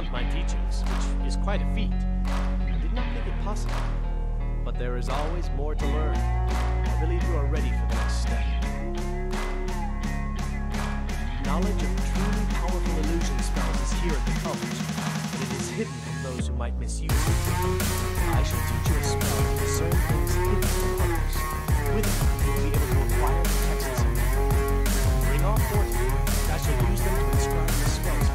beyond my teachings, which is quite a feat. I did not think it possible, but there is always more to learn. I believe you are ready for the next step. Knowledge of truly powerful illusion spells is here at the college, but it is hidden from those who might misuse it. I shall teach you a spell to discern things hidden from others. With it, you will be able to acquire the texts of them. Bring all 40, and I shall use them to inscribe the spells.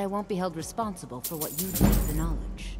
I won't be held responsible for what you do with the knowledge.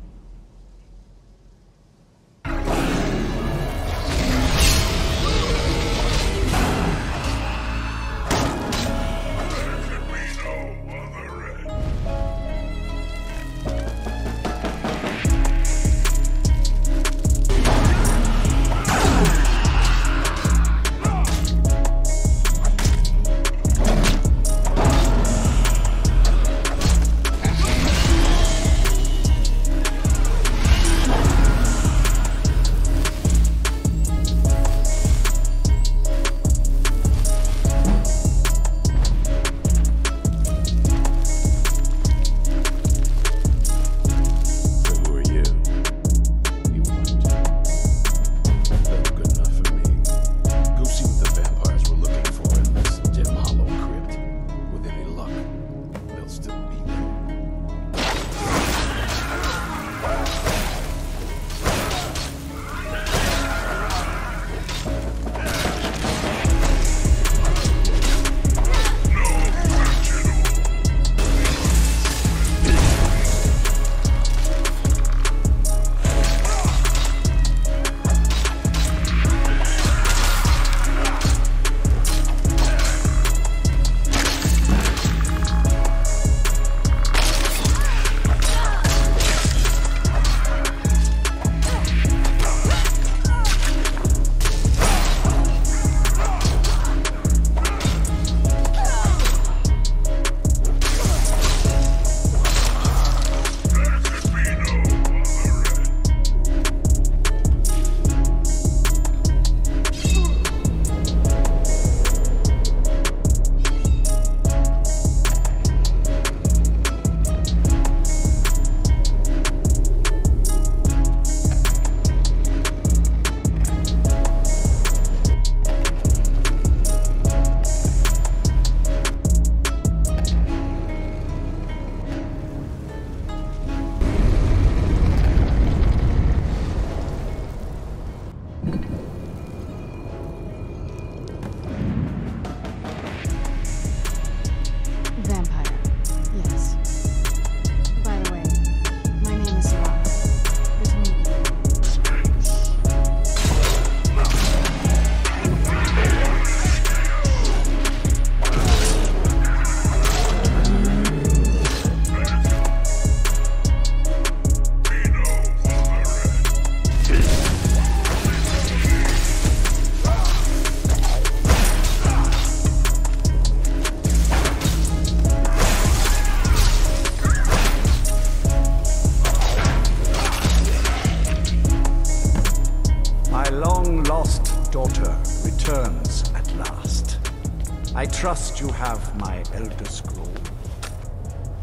I trust you have my Elder Scroll.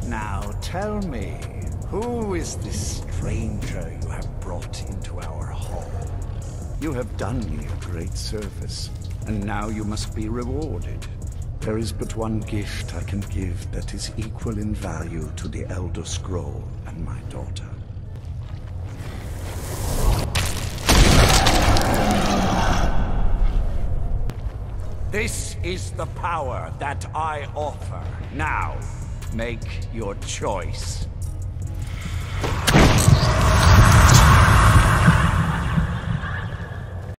Now tell me, who is this stranger you have brought into our hall? You have done me a great service, and now you must be rewarded. There is but one gift I can give that is equal in value to the Elder Scroll and my daughter. This is the power that I offer. Now, make your choice.